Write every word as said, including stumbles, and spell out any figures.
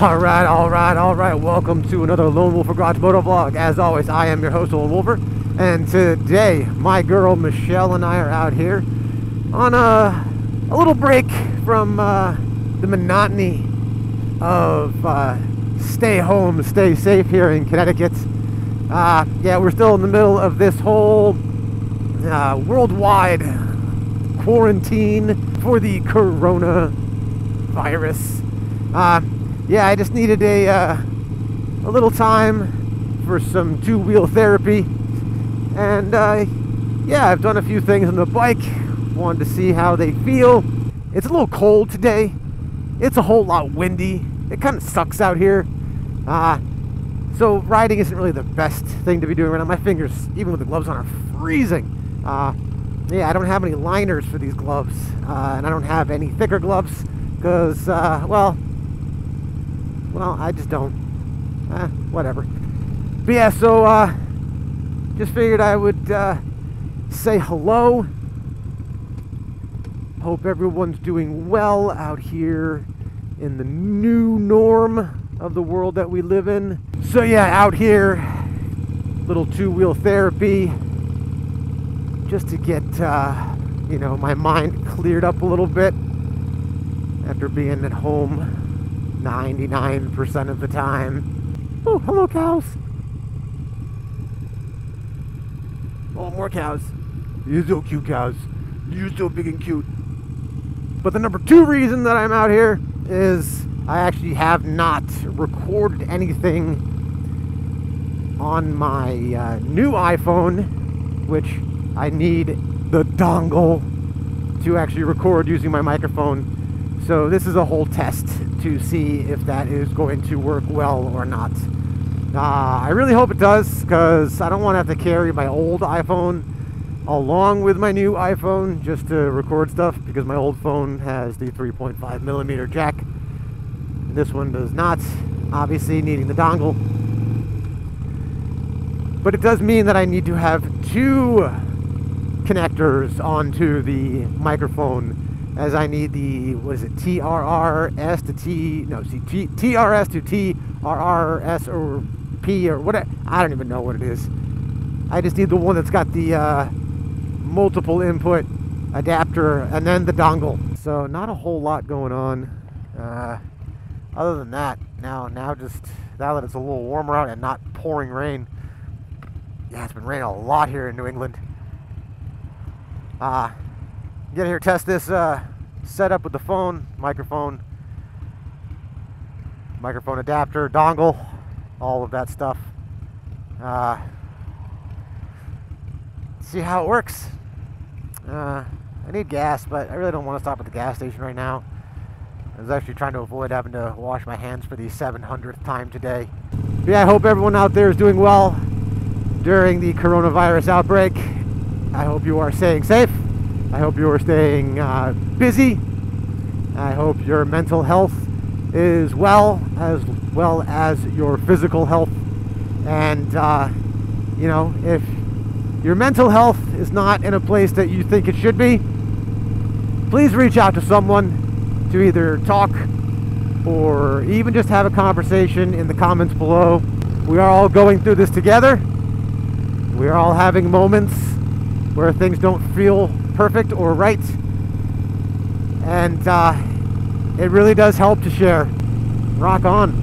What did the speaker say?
Alright, alright, alright. Welcome to another Lone Wolfer Garage Moto Vlog. As always, I am your host, Lone Wolfer. And today, my girl Michelle and I are out here on a, a little break from uh, the monotony of uh, stay home, stay safe here in Connecticut. Uh, yeah, we're still in the middle of this whole uh, worldwide quarantine for the coronavirus. Uh, yeah, I just needed a, uh, a little time for some two-wheel therapy. And, uh, yeah, I've done a few things on the bike. Wanted to see how they feel. It's a little cold today. It's a whole lot windy. It kind of sucks out here. Uh, so riding isn't really the best thing to be doing right now. My fingers, even with the gloves on, are freezing. Uh, yeah, I don't have any liners for these gloves. Uh, and I don't have any thicker gloves because, uh, well... Well, I just don't. Eh, whatever. But yeah, so uh, just figured I would uh, say hello. Hope everyone's doing well out here in the new norm of the world that we live in. So yeah, out here, little two-wheel therapy, just to get uh, you know, my mind cleared up a little bit after being at home ninety-nine percent of the time. Oh, hello, cows. Oh, more cows. You're so cute, cows. You're so big and cute. But the number two reason that I'm out here is I actually have not recorded anything on my uh, new iPhone, which I need the dongle to actually record using my microphone. So this is a whole test to see if that is going to work well or not. Uh, I really hope it does, because I don't want to have to carry my old iPhone along with my new iPhone just to record stuff, because my old phone has the three point five millimeter jack. This one does not, obviously needing the dongle. But it does mean that I need to have two connectors onto the microphone, as I need the, what is it, T R S to T, no, see, T, T R S to T R R S or P or whatever. I don't even know what it is. I just need the one that's got the uh, multiple input adapter and then the dongle. So not a whole lot going on uh, other than that. Now, now just, now that it's a little warmer out and not pouring rain. Yeah, it's been raining a lot here in New England. Ah. Uh, Get here, test this uh, setup with the phone, microphone, microphone adapter, dongle, all of that stuff. Uh, see how it works. Uh, I need gas, but I really don't want to stop at the gas station right now. I was actually trying to avoid having to wash my hands for the seven hundredth time today. But yeah, I hope everyone out there is doing well during the coronavirus outbreak. I hope you are staying safe. I hope you're staying uh, busy. I hope your mental health is well, as well as your physical health. And, uh, you know, if your mental health is not in a place that you think it should be, please reach out to someone to either talk or even just have a conversation in the comments below. We are all going through this together. We are all having moments where things don't feel perfect or right, and uh, it really does help to share. Rock on.